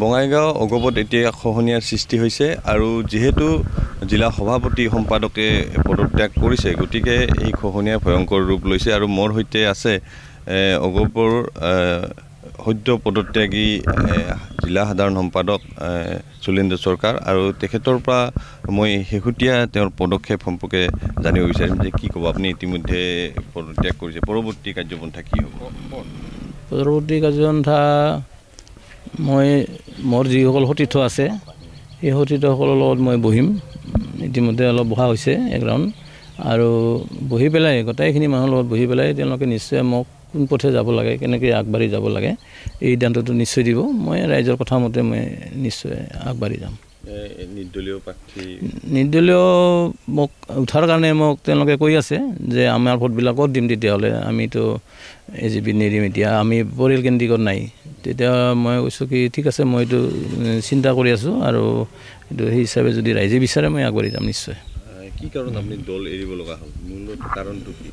বঙাইগাঁও অগবত এতিয়া খহনীয়াৰ সৃষ্টি হৈছে আৰু যেহেতু জিলা সভাপতি সম্পাদকে পদত্যাগ কৰিছে গতিকে এই খহনীয়া ভয়ংকৰ ৰূপ লৈছে আৰু মোৰ হৈতে আছে অগবৰ সদ্য পদত্যাগী জিলা সাধাৰণ সম্পাদক শৈলেন সৰকাৰ আৰু তেখেতৰ পৰা মই হেহুটিয়া তেওঁৰ পদক্ষেপ সম্পৰ্কে জানিব বিচাৰিম যে কি ক'ব আপুনি ইতিমধ্যে পদত্যাগ কৰিছে পৰৱৰ্তী কাৰ্যপন্থা কি হ'ব পৰৱৰ্তী কাৰ্যপন্থা মই মোৰ যিসকল সতীৰ্থ আছে এই সতীৰ্থসকলৰ লগত মই বহিম ইতিমধ্যে অলপ বহা হৈছে একৰাউণ্ড আৰু বহি পেলাই গোটেইখিনি মানুহৰ লগত বহি পেলাই তেওঁলোকে নিশ্চয় মোক কোন পথে যাব লাগে কেনেকৈ আগবাঢ়ি যাব লাগে এই সিদ্ধান্তটো নিশ্চয় দিব মই ৰাইজৰ কথা মতে মই নিশ্চয় আগবাঢ়ি যাম নিৰ্দলীয় প্ৰাৰ্থী নিৰ্দলীয় মোক উঠাৰ কাৰণে মোক তেওঁলোকে কৈ আছে যে আমাৰ ভোটবিলাকত দিম তেতিয়াহ'লে আমিতো এজিপি নিদিম এতিয়া আমি পৰিয়াল কেন্দ্ৰিকত নাই তেতিয়া মই কৈছোঁ কি ঠিক আছে মই এইটো চিন্তা কৰি আছোঁ আৰু এইটো সেই হিচাপে যদি ৰাইজে বিচাৰে মই আগবাঢ়ি যাম নিশ্চয় কি কাৰণ আপুনি দল এৰিব লগা হ'ল মূলত কাৰণটো কি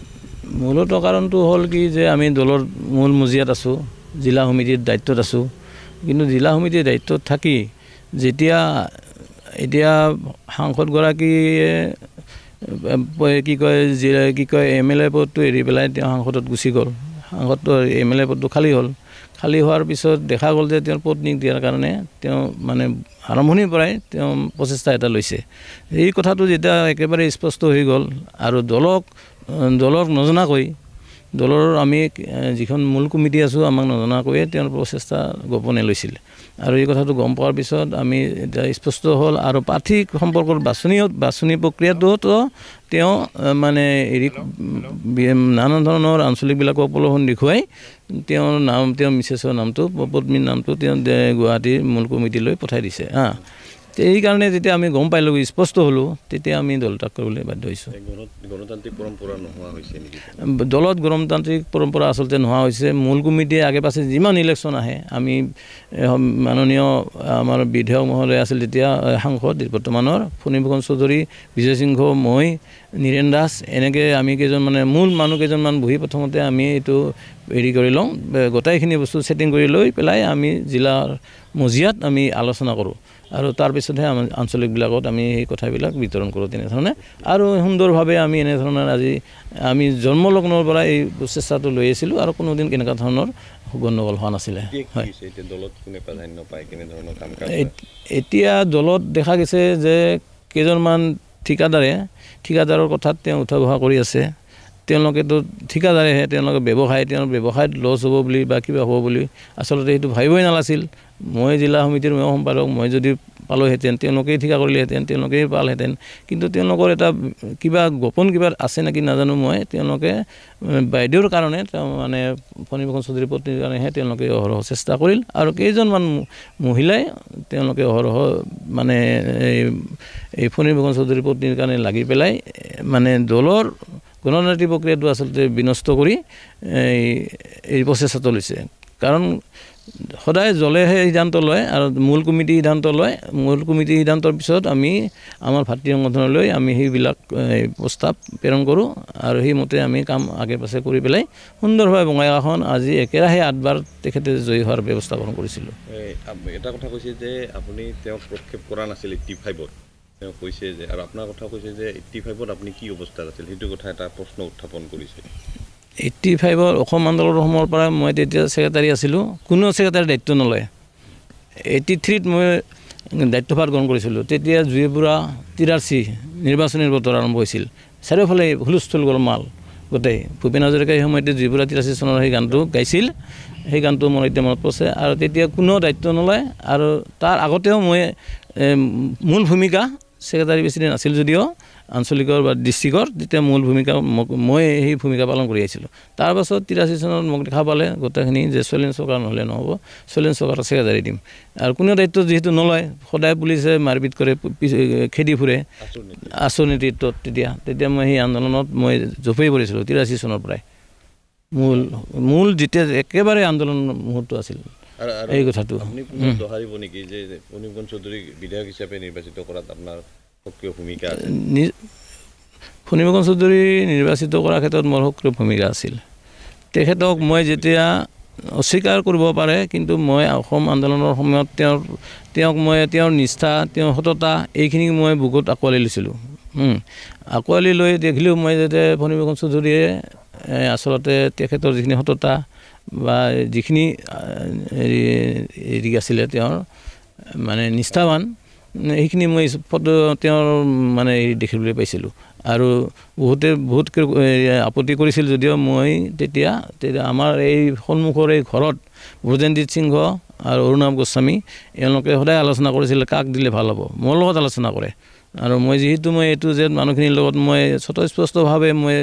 মূলত কাৰণটো হ'ল কি যে আমি দলৰ মূল মজিয়াত আছোঁ জিলা সমিতিৰ দায়িত্বত আছোঁ কিন্তু জিলা সমিতিৰ দায়িত্বত থাকি যেতিয়া এতিয়া সাংসদগৰাকীয়ে কি কয় এম এল এ পদটো এৰি পেলাই তেওঁ সাংসদত গুচি গ'ল সাংসদটো এম এল এ পদটো খালী হ'ল খালী হোৱাৰ পিছত দেখা গ'ল যে তেওঁৰ পত্নীক দিয়াৰ কাৰণে তেওঁ মানে আৰম্ভণিৰ পৰাই তেওঁ প্ৰচেষ্টা এটা লৈছে এই কথাটো যেতিয়া একেবাৰে স্পষ্ট হৈ গ'ল আৰু দলক নজনাকৈ দলৰ আমি যিখন মূল কমিটি আছোঁ আমাক নজনাকৈয়ে তেওঁৰ প্ৰচেষ্টা গোপনে লৈছিল আৰু এই কথাটো গম পোৱাৰ পিছত আমি এতিয়া স্পষ্ট হ'ল আৰু প্ৰাৰ্থী সম্পৰ্কৰ বাছনি প্ৰক্ৰিয়াটোতো তেওঁ মানে হেৰি নানা ধৰণৰ আঞ্চলিকবিলাকক প্ৰলোভন দেখুৱাই তেওঁৰ নাম তেওঁৰ মিছেছৰ নামটো পদ্মীৰ নামটো তেওঁ গুৱাহাটীৰ মূল কমিটিলৈ পঠাই দিছে হা এইকাৰণে যেতিয়া আমি গম পালোঁ স্পষ্ট হ'লোঁ তেতিয়া আমি দল ত্যাগ কৰিবলৈ বাধ্য হৈছোঁ গণতান্ত্ৰিক পৰম্পৰা নোহোৱা হৈছে দলত গণতান্ত্ৰিক পৰম্পৰা আচলতে নোহোৱা হৈছে মূল কমিটিয়ে আগে পাছে যিমান ইলেকশ্যন আহে আমি মাননীয় আমাৰ বিধায়ক মহোদয় আছিল তেতিয়া সাংসদ বৰ্তমানৰ ফণীভূষণ চৌধুৰী বিজয় সিংহ মই নীৰেন দাস এনেকৈ আমি কেইজন মানে মূল মানুহ কেইজনমান বহি প্ৰথমতে আমি এইটো হেৰি কৰি লওঁ গোটেইখিনি বস্তু ছেটিং কৰি লৈ পেলাই আমি জিলাৰ মজিয়াত আমি আলোচনা কৰোঁ আৰু তাৰপিছতহে আমাৰ আঞ্চলিকবিলাকত আমি সেই কথাবিলাক বিতৰণ কৰোঁ তেনেধৰণে আৰু সুন্দৰভাৱে আমি এনেধৰণৰ আজি আমি জন্মলগ্নৰ পৰা এই প্ৰচেষ্টাটো লৈ আহিছিলোঁ আৰু কোনোদিন কেনেকুৱা ধৰণৰ গণ্ডগোল হোৱা নাছিলে হয় এতিয়া দলত দেখা গৈছে যে কেইজনমান ঠিকাদাৰৰ কথাত তেওঁ উঠা বহা কৰি আছে তেওঁলোকেতো ঠিকাদাৰেহে তেওঁলোকে ব্যৱসায়ত লছ হ'ব বুলি বা কিবা হ'ব বুলি আচলতে সেইটো ভাবিবই নালাগিছিল মই জিলা সমিতিৰ মই সম্পাদক মই যদি পালোহেঁতেন তেওঁলোকেই ঠিকা কৰিলেহেঁতেন তেওঁলোকেই পালহেঁতেন কিন্তু তেওঁলোকৰ এটা কিবা গোপন কিবা আছে নেকি নাজানো মই তেওঁলোকে বাইদেউৰ কাৰণে মানে ফণীভূষণ চৌধুৰীৰ পত্নীৰ কাৰণেহে তেওঁলোকে অহৰহ চেষ্টা কৰিল আৰু কেইজনমান মহিলাই তেওঁলোকে অহৰহ মানে এই ফণীভূষণ চৌধুৰীৰ পত্নীৰ কাৰণে লাগি পেলাই মানে দলৰ গণতান্ত্ৰিক প্ৰক্ৰিয়াটো আচলতে বিনষ্ট কৰি এই প্ৰচেষ্টাটো লৈছে কাৰণ সদায় জলেহে সিদ্ধান্ত লয় আৰু মূল কমিটি সিদ্ধান্ত লয় মূল কমিটি সিদ্ধান্তৰ পিছত আমি আমাৰ ভাতৃ সংগঠনলৈ আমি সেইবিলাক প্ৰস্তাৱ প্ৰেৰণ কৰোঁ আৰু সেইমতে আমি কাম আগে পাছে কৰি পেলাই সুন্দৰভাৱে বঙাইগাঁওখন আজি একেৰাহে 8বাৰ তেখেতে জয়ী হোৱাৰ ব্যৱস্থা গ্ৰহণ কৰিছিলোঁ এটা কথা কৈছে যে আপুনি তেওঁক প্ৰক্ষেপ কৰা নাছিল 85ত তেওঁ কৈছে যে আৰু আপোনাৰ কথা কৈছে যে 85ত আপুনি কি অৱস্থাত আছিল সেইটো কথা এটা প্ৰশ্ন উত্থাপন কৰিছে 85ৰ অসম আন্দোলনৰ সময়ৰ পৰা মই তেতিয়া ছেক্ৰেটাৰী আছিলোঁ কোনো ছেক্ৰেটাৰী দায়িত্ব নলয় 83ত মই দায়িত্বভাৰ গ্ৰহণ কৰিছিলোঁ তেতিয়া জুয়ে পুৰা 83 নিৰ্বাচনীৰ বতৰ আৰম্ভ হৈছিল চাৰিওফালে হুলস্থুল গোলমাল গোটেই ভূপেন হাজৰিকাই সেই সময়তে জুয়ে পুৰা 83 চনৰ সেই গানটো গাইছিল সেই গানটো মোৰ এতিয়া মনত পৰিছে আৰু তেতিয়া কোনো দায়িত্ব নলয় আৰু তাৰ আগতেও মই মূল ভূমিকা ছেক্ৰেটাৰী প্ৰেচিডেণ্ট আছিল যদিও আঞ্চলিকৰ বা ডিষ্ট্ৰিক্টৰ তেতিয়া মূল ভূমিকা মই সেই ভূমিকা পালন কৰি আহিছিলোঁ তাৰপাছত 83 চনত মোক দেখা পালে গোটেইখিনি যে শৈলেন সৰকাৰ নহ'লে নহ'ব শৈলেন সৰকাৰক ছেক্ৰেটাৰী দিম আৰু কোনো দায়িত্ব যিহেতু নলয় সদায় পুলিচে মাৰপিট কৰে খেদি ফুৰে আচৰণীতিত্বত তেতিয়া মই সেই আন্দোলনত মই জঁপিয়াই পৰিছিলোঁ 83 চনৰ পৰাই মূল যেতিয়া একেবাৰে আন্দোলন মুহূৰ্ত আছিল এই কথাটো আপুনি দোহাৰিব নেকি যে ফণীভূষণ চৌধুৰীক বিধায়ক হিচাপে নিৰ্বাচিত কৰাত আপোনাৰ সক্ৰিয় ভূমিকা আছিল ফণীভূষণ চৌধুৰী নিৰ্বাচিত কৰাৰ ক্ষেত্ৰত মোৰ সক্ৰিয় ভূমিকা আছিল তেখেতক মই যেতিয়া অস্বীকাৰ কৰিব পাৰে কিন্তু মই অসম আন্দোলনৰ সময়ত তেওঁৰ নিষ্ঠা তেওঁৰ সততা এইখিনি মই বুকুত আঁকোৱালি লৈছিলোঁ আঁকোৱালি লৈ দেখিলোঁ মই যে ফণীভূষণ চৌধুৰীয়ে আচলতে তেখেতৰ যিখিনি সততা বা যিখিনি হেৰি আছিলে তেওঁৰ মানে নিষ্ঠাবান এইখিনি মই তেওঁৰ মানে দেখিবলৈ পাইছিলোঁ আৰু বহুত আপত্তি কৰিছিল যদিও মই তেতিয়া আমাৰ এই সন্মুখৰ এই ঘৰত ব্ৰজেনজিৎ সিংহ আৰু অৰুণাভ গোস্বামী এওঁলোকে সদায় আলোচনা কৰিছিলে কাক দিলে ভাল হ'ব মোৰ লগত আলোচনা কৰে আৰু মই যিহেতু মই এইটো যে মানুহখিনিৰ লগত মই স্বতঃস্পষ্টভাৱে মই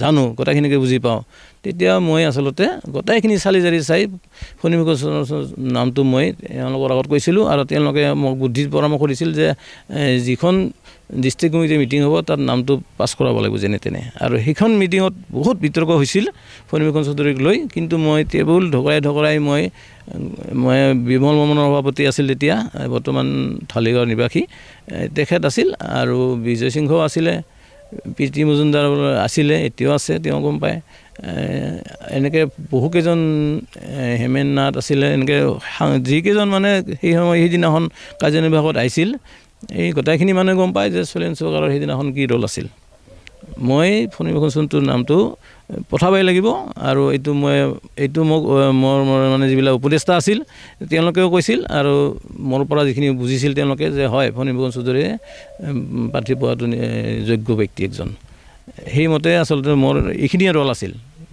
জানো কথাখিনিকে বুজি পাওঁ তেতিয়া মই আচলতে গোটাইখিনি চালি জাৰি চাই ফণীভূষণৰ নামটো মই তেওঁলোকৰ আগত কৈছিলোঁ আৰু তেওঁলোকে মোক বুদ্ধি পৰামৰ্শ দিছিল যে যিখন ডিষ্ট্ৰিক্ট কমিটিৰ মিটিং হ'ব তাত নামটো পাছ কৰাব লাগিব যেনে তেনে আৰু সেইখন মিটিঙত বহুত বিতৰ্ক হৈছিল ফণীভূষণ চৌধুৰীক লৈ কিন্তু মই টেবুল ঢকৰাই মই বিমল মহনৰ সভাপতি আছিল তেতিয়া বৰ্তমান ঢালিগাঁৱৰ নিবাসী তেখেত আছিল আৰু বিজয় সিংহ আছিলে পিটি মজুমদাৰ আছিলে এতিয়াও আছে তেওঁ গম পায় এনেকৈ বহুকেইজন হেমেন নাথ আছিলে এনেকৈ যিকেইজন মানে সেই সময় সেইদিনাখন কাৰ্যনিৰ্বাহকত আহিছিল এই গোটাইখিনি মানুহে গম পায় যে শৈলেন সৰকাৰৰ সেইদিনাখন কি ৰোল আছিল মই ফণীভূষণ চৌধুৰীৰ নামটো পঠাবই লাগিব আৰু এইটো মোক মোৰ মানে যিবিলাক উপদেষ্টা আছিল তেওঁলোকেও কৈছিল আৰু মোৰ পৰা যিখিনি বুজিছিল তেওঁলোকে যে হয় ফণীভূষণ চৌধুৰীয়ে প্ৰাৰ্থী পোৱাটো যোগ্য ব্যক্তি একজন সেইমতে আচলতে মোৰ এইখিনিয়ে ৰোল আছিল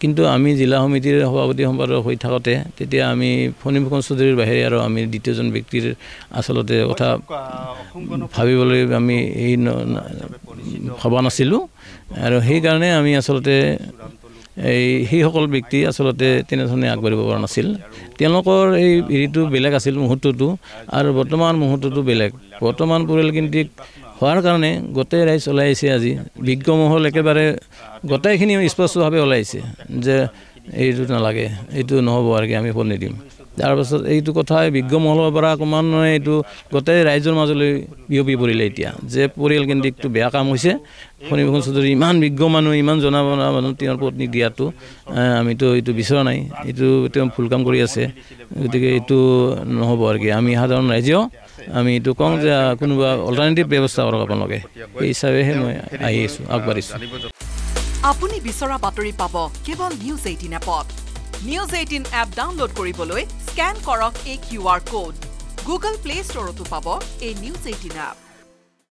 কিন্তু আমি জিলা সমিতিৰ সভাপতি সম্পাদক হৈ থাকোঁতে তেতিয়া আমি ফণীভূষণ চৌধুৰীৰ বাহিৰে আৰু আমি দ্বিতীয়জন ব্যক্তিৰ আচলতে কথা ভাবিবলৈ আমি এই ভবা নাছিলোঁ আৰু সেইকাৰণে আমি আচলতে এই সেইসকল ব্যক্তি আচলতে তেনেধৰণে আগবাঢ়িব পৰা নাছিল তেওঁলোকৰ এই হেৰিটো বেলেগ আছিল মুহূৰ্তটো আৰু বৰ্তমান মুহূৰ্তটো বেলেগ বৰ্তমান পৰিয়ালকেন্দ্ৰিক হোৱাৰ কাৰণে গোটেই ৰাইজ ওলাই আহিছে আজি বিজ্ঞ মহল একেবাৰে গোটেইখিনি স্পষ্টভাৱে ওলাইছে যে এইটো নালাগে এইটো নহ'ব আৰু কি আমি ভোট নিদিম তাৰপাছত এইটো কথাই বিজ্ঞ মহলৰ পৰা ক্ৰমান্বয়ে এইটো গোটেই ৰাইজৰ মাজলৈ বিয়পি পৰিলে এতিয়া যে পৰিয়ালকেন্দ্ৰিকটো বেয়া কাম হৈছে ফণীভূষণ চৌধুৰী ইমান বিজ্ঞ মানুহ ইমান জনা মানুহ তেওঁৰ পত্নীক দিয়াটো আমিতো এইটো বিচৰা নাই এইটো তেওঁ ভুল কাম কৰি আছে গতিকে এইটো নহ'ব আৰু কি আমি সাধাৰণ ৰাইজেও আমি এইটো কওঁ যে কোনোবা অল্টাৰনেটিভ ব্যৱস্থা কৰক আপোনালোকে এই হিচাপেহে মই আহি আছোঁ আগবাঢ়িছোঁ আপুনি বিচৰা বাতৰি পাব কেৱল নিউজ 18 এপত নিউজ 18 এপ ডাউনলোড কৰিবলৈ স্ক্যান কৰক এই কিউআৰ কোড গুগল প্লে ষ্টৰতো পাব এই নিউজ 18 এপ